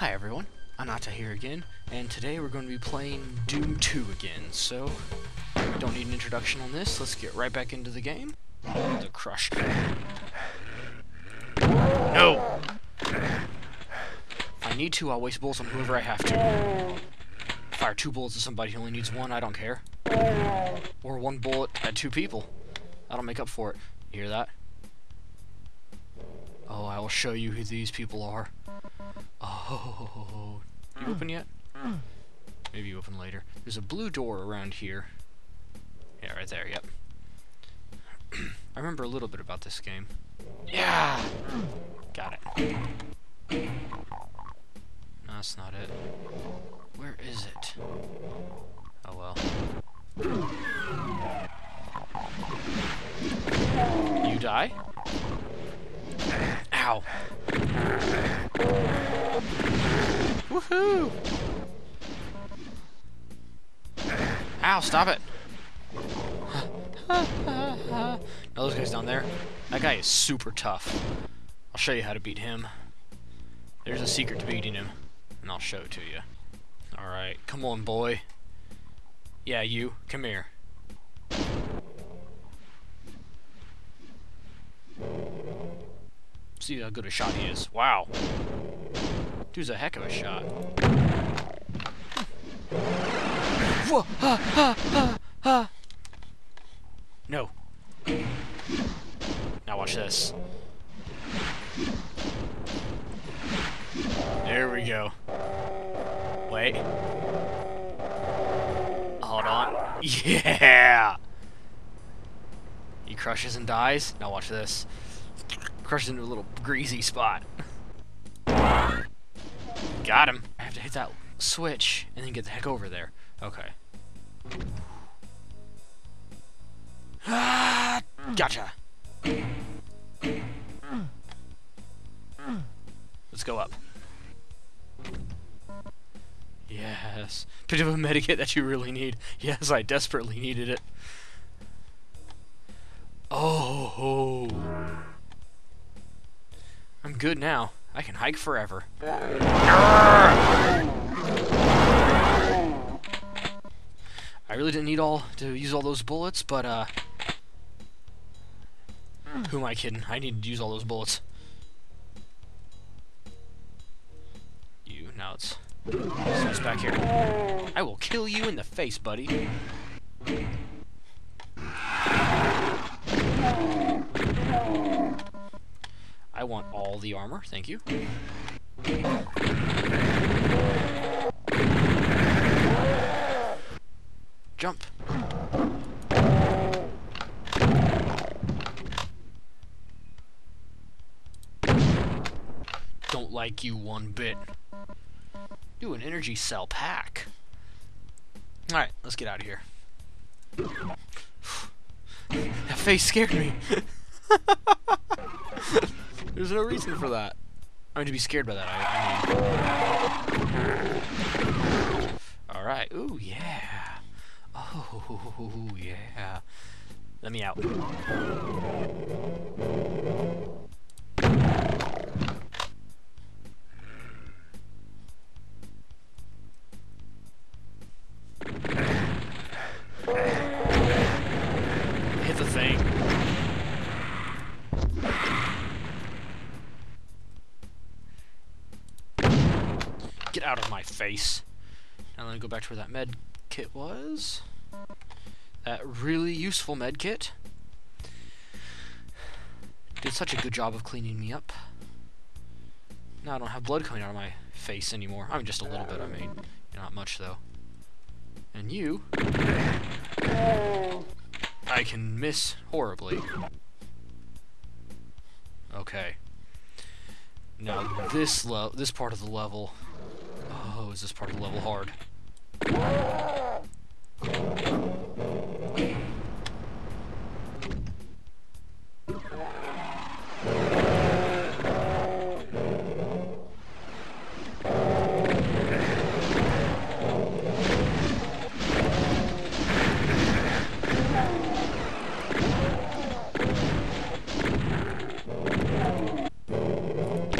Hi everyone, Anata here again, and today we're going to be playing Doom 2 again, so we don't need an introduction on this. Let's get right back into the game. The crush. No! If I need to, I'll waste bullets on whoever I have to. Fire two bullets at somebody who only needs one, I don't care. Or one bullet at two people. That'll make up for it. You hear that? Oh, I will show you who these people are. Oh, you open yet? Maybe you open later. There's a blue door around here. Yeah, right there, yep. I remember a little bit about this game. Yeah! Got it. No, that's not it. Where is it? Oh well. You die? Ow! Woohoo! Ow, stop it! Now those guys down there. That guy is super tough. I'll show you how to beat him. There's a secret to beating him, and I'll show it to you. Alright, come on, boy. Yeah, you. Come here. See how good a shot he is. Wow. Dude's a heck of a shot. Whoa! Ha, ha, ha, ha. No. Now watch this. There we go. Wait. Hold on. Yeah! He crushes and dies. Now watch this. Crushes into a little greasy spot. Got him. I have to hit that switch and then get the heck over there. Okay. Ah, gotcha. Let's go up. Yes. Bit of a medikit that you really need. Yes, I desperately needed it. Oh. I'm good now. I can hike forever. I really didn't need to use all those bullets, but who am I kidding? I needed to use all those bullets. You, now it's this back here. I will kill you in the face, buddy. I want all the armor, thank you. Jump. Don't like you one bit. Do an energy cell pack. Alright, let's get out of here. That face scared me. There's no reason for that. I mean, to be scared by that, I mean. Alright, ooh, yeah. Oh, yeah. Let me out. Hit the thing. Get out of my face. Now let me go back to where that med kit was. That really useful med kit. Did such a good job of cleaning me up. Now I don't have blood coming out of my face anymore. I mean, just a little bit, I mean. Not much, though. And you... I can miss horribly. Okay. Now, this part of the level... Oh, is this part of the level hard?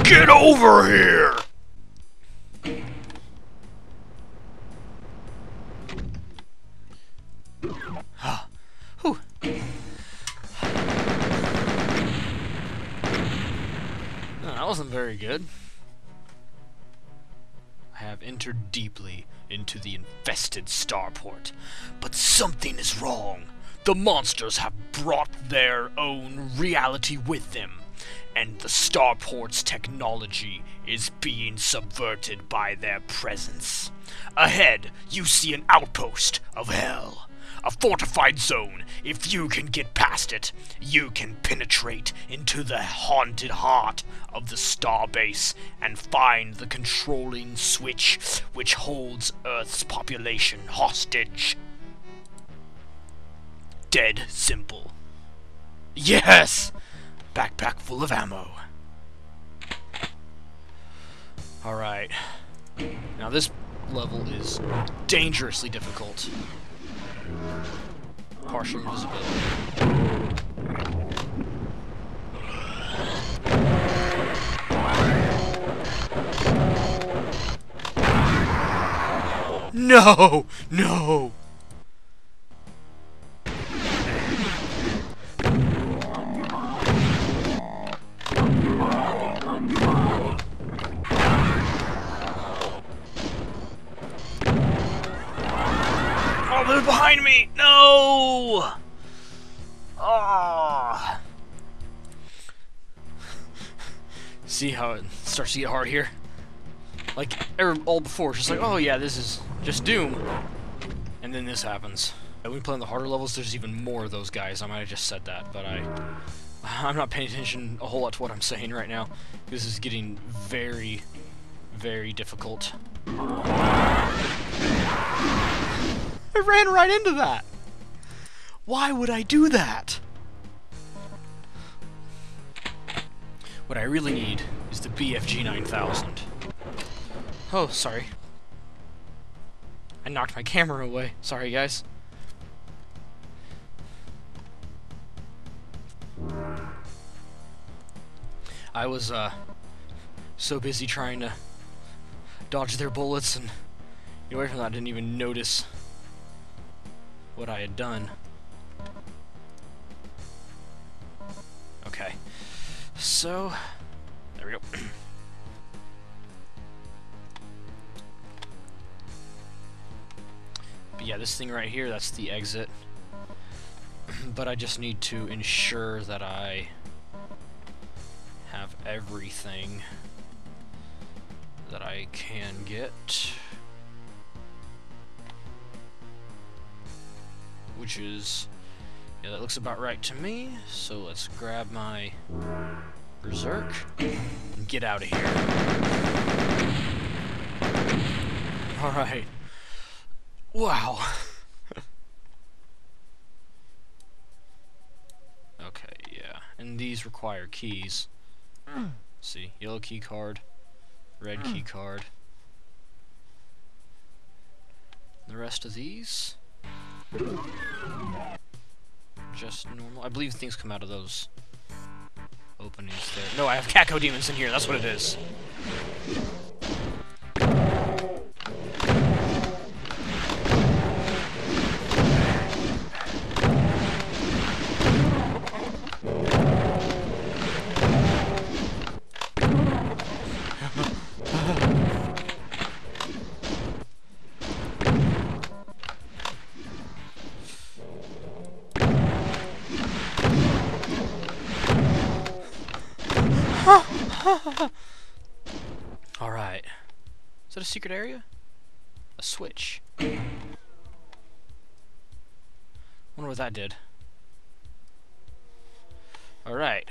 Get over here! wasn't very good. I have entered deeply into the infested starport, but something is wrong. The monsters have brought their own reality with them, and the starport's technology is being subverted by their presence. Ahead, you see an outpost of hell. A fortified zone. If you can get past it, you can penetrate into the haunted heart of the starbase and find the controlling switch which holds Earth's population hostage. Dead simple. Yes! Backpack full of ammo. Alright. Now this level is dangerously difficult. Partial invisibility. No! No! They're behind me! No! Ah! See how it starts to get hard here? Like, all before, it's just like, oh yeah, this is just Doom. And then this happens. And we play on the harder levels, there's even more of those guys. I might have just said that, but I'm not paying attention a whole lot to what I'm saying right now. This is getting very, very difficult. I ran right into that! Why would I do that? What I really need is the BFG 9000. Oh, sorry. I knocked my camera away. Sorry, guys. I was, so busy trying to dodge their bullets and get away from that, I didn't even notice what I had done. Okay. So, there we go. But yeah, this thing right here, that's the exit. But I just need to ensure that I have everything that I can get, which is, yeah, that looks about right to me, so let's grab my Berserk and get out of here. Alright. Wow. Okay, yeah, and these require keys. See, yellow key card, red key card. The rest of these? Just normal. I believe things come out of those openings there. No, I have cacodemons in here. That's what it is. Alright. Is that a secret area? A switch. Wonder what that did. Alright.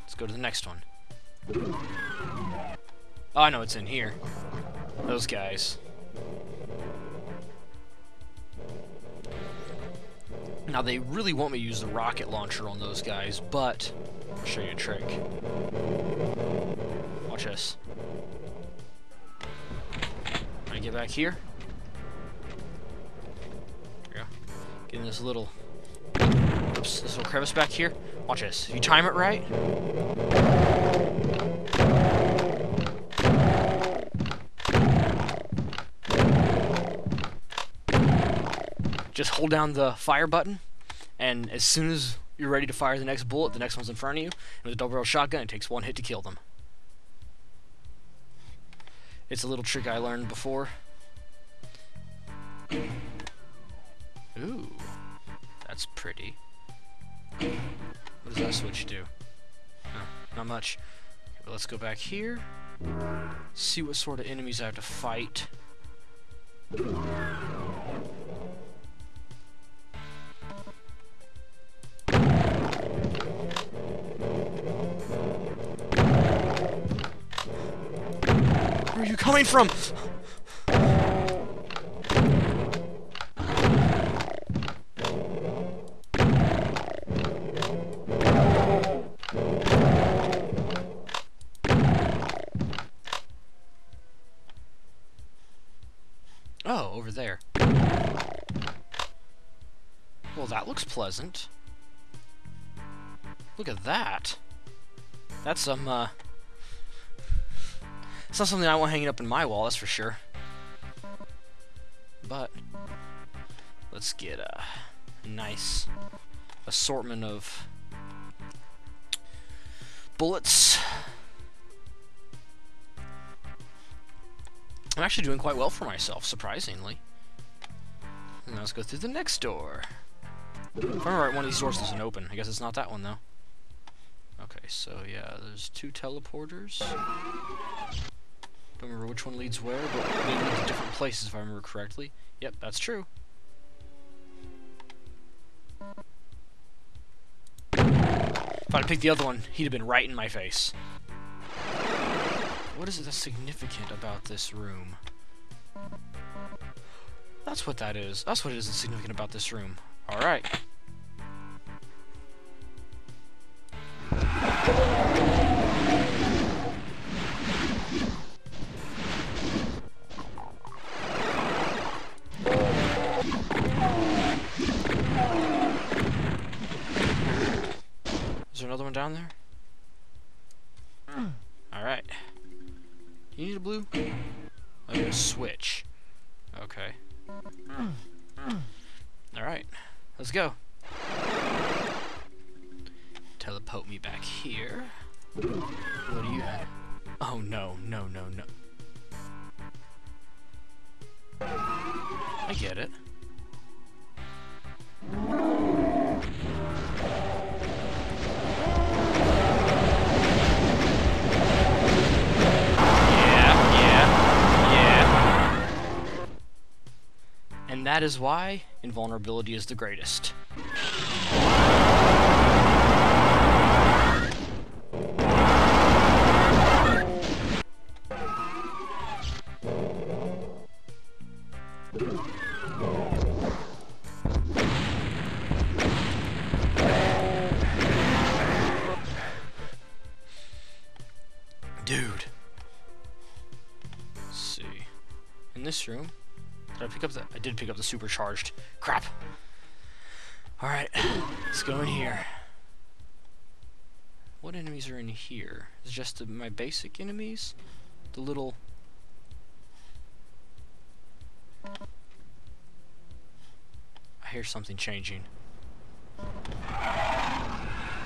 Let's go to the next one. Oh, I know it's in here. Those guys. Now, they really want me to use the rocket launcher on those guys, but I'll show you a trick. Watch this. When I get back here, yeah, get in this little, oops, this little crevice back here. Watch this. If you time it right, just hold down the fire button, and as soon as you're ready to fire the next bullet, the next one's in front of you, and with a double-barreled shotgun, it takes one hit to kill them. It's a little trick I learned before. Ooh, that's pretty. What does that switch do? Oh, not much. Okay, but let's go back here. See what sort of enemies I have to fight. Where are you coming from? Oh, over there. Well, that looks pleasant. Look at that. That's some, It's not something I want hanging up in my wall, that's for sure. But let's get a nice assortment of bullets. I'm actually doing quite well for myself, surprisingly. And now let's go through the next door. If I remember right, one of these doors doesn't open. I guess it's not that one, though. Okay, so yeah, there's two teleporters. Don't remember which one leads where, but they lead to different places if I remember correctly. Yep, that's true. If I'd picked the other one, he'd have been right in my face. What is it that's significant about this room? That's what that is. That's what it is that's significant about this room. Alright. Is there another one down there? Alright. You need a blue? I'm gonna switch. Okay. Alright. Let's go. Teleport me back here. What do you have? Oh no, no, no, no. I get it. And that is why invulnerability is the greatest. Dude. Let's see. In this room. Did I pick up the... I did pick up the supercharged. Crap. Alright. Let's go in here. What enemies are in here? Is it just my basic enemies? The little... I hear something changing.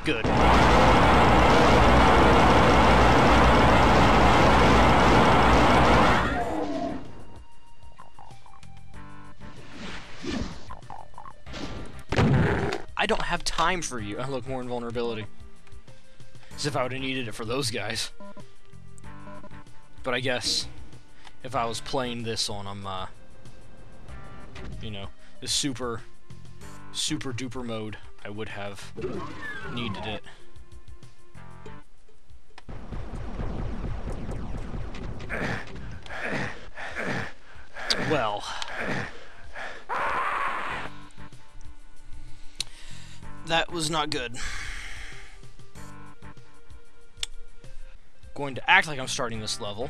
Good. I don't have time for you. Oh, look, more invulnerability. As if I would have needed it for those guys. But I guess if I was playing this on you know, the super duper mode, I would have needed it. Well. That was not good. Going to act like I'm starting this level.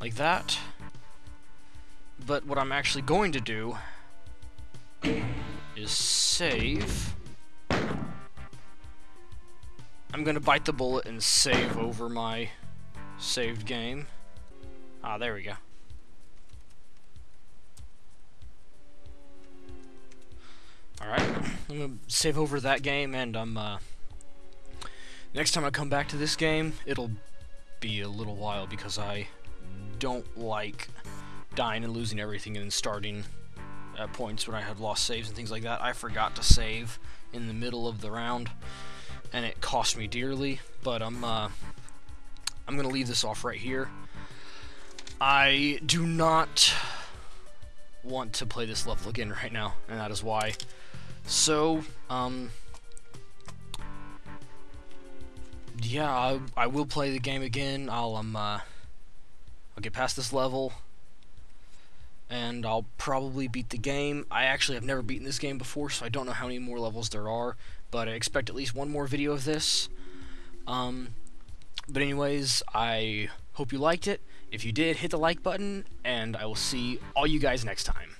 Like that. But what I'm actually going to do is save. I'm going to bite the bullet and save over my saved game. Ah, there we go. Alright, I'm gonna save over that game, and I'm, next time I come back to this game, it'll be a little while because I don't like dying and losing everything and starting at points when I had lost saves and things like that. I forgot to save in the middle of the round, and it cost me dearly, but I'm gonna leave this off right here. I do not want to play this level again right now, and that is why. So, yeah, I will play the game again. I'll get past this level, and I'll probably beat the game. I actually have never beaten this game before, so I don't know how many more levels there are, but I expect at least one more video of this. But anyways, I hope you liked it. If you did, hit the like button, and I will see all you guys next time.